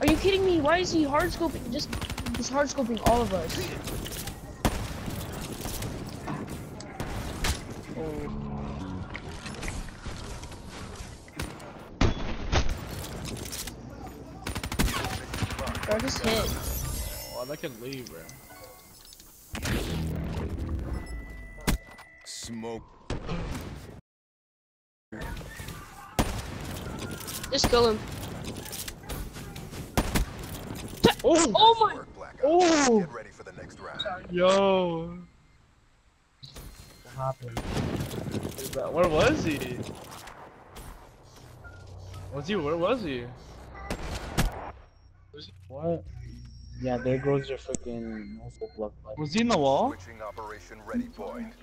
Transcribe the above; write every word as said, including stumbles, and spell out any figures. Are you kidding me? Why is he hard scoping? Just he's hard scoping all of us. Oh. Bro, I just hit. Oh, I can leave, bro. Smoke. Just kill him. Oh, oh my! Oh! Get ready for the next round. Yo! What happened? Where was he? Was he? Where was he? Was he? What? Yeah, there goes your freaking muscle block. Was he in the wall? Switching operation ready point.